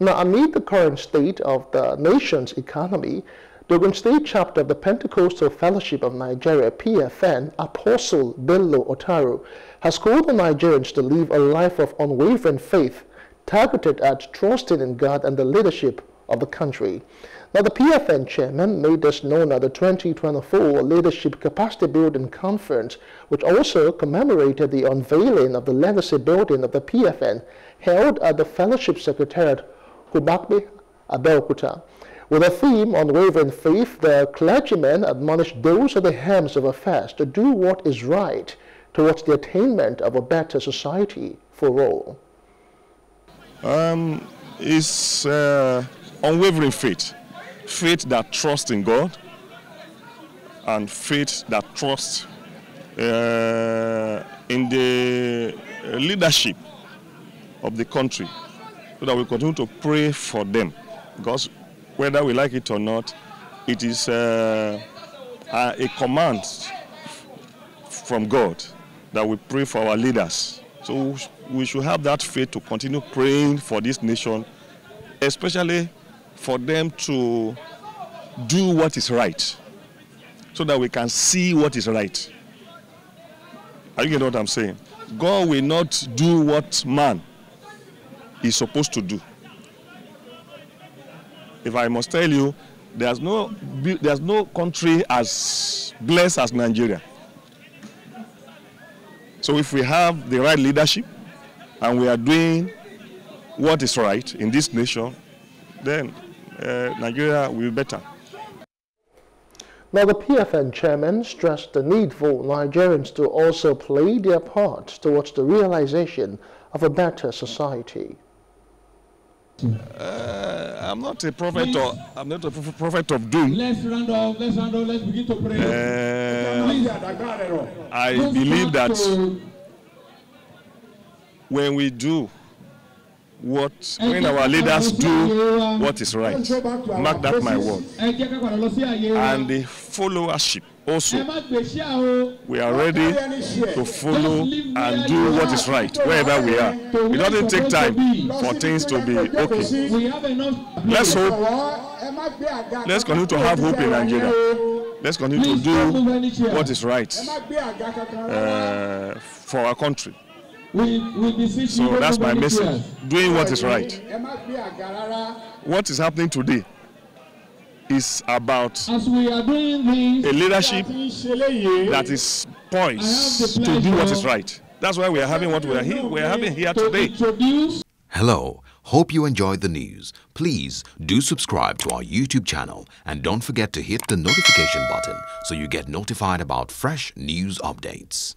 Now, amid the current state of the nation's economy, the Ogun State Chapter of the Pentecostal Fellowship of Nigeria, PFN, Apostle Benlo Otaru, has called on Nigerians to live a life of unwavering faith targeted at trusting in God and the leadership of the country. Now, the PFN chairman made this known at the 2024 Leadership Capacity Building Conference, which also commemorated the unveiling of the legacy building of the PFN held at the Fellowship Secretariat, Kubakbe, Abeokuta. With a theme on wavering faith, the clergymen admonished those at the helms of affairs to do what is right towards the attainment of a better society for all. It's unwavering faith, faith that trusts in God and faith that trusts in the leadership of the country, so that we continue to pray for them, because whether we like it or not, it is a command from God that we pray for our leaders. So we should have that faith to continue praying for this nation, especially for them to do what is right, so that we can see what is right. Are you getting what I'm saying? God will not do what man is supposed to do. If I must tell you, there's no country as blessed as Nigeria. So if we have the right leadership and we are doing what is right in this nation, then Nigeria will be better. Now, the PFN chairman stressed the need for Nigerians to also play their part towards the realization of a better society. I'm not a prophet. I'm not a prophet of doom. Let's round off. Let's round off. Let's begin to pray. I believe that when we do when our leaders do what is right, mark that my word, and the followership also, we are ready to follow and do what is right wherever we are. It doesn't take time for things to be okay. Let's hope. Let's continue to have hope in Nigeria. Let's continue to do what is right for our country. So that's my message. Doing what is right. What is happening today is about a leadership that is poised to do what is right. That's why we are having what we are here. We are having here today. Hello. Hope you enjoyed the news. Please do subscribe to our YouTube channel and don't forget to hit the notification button so you get notified about fresh news updates.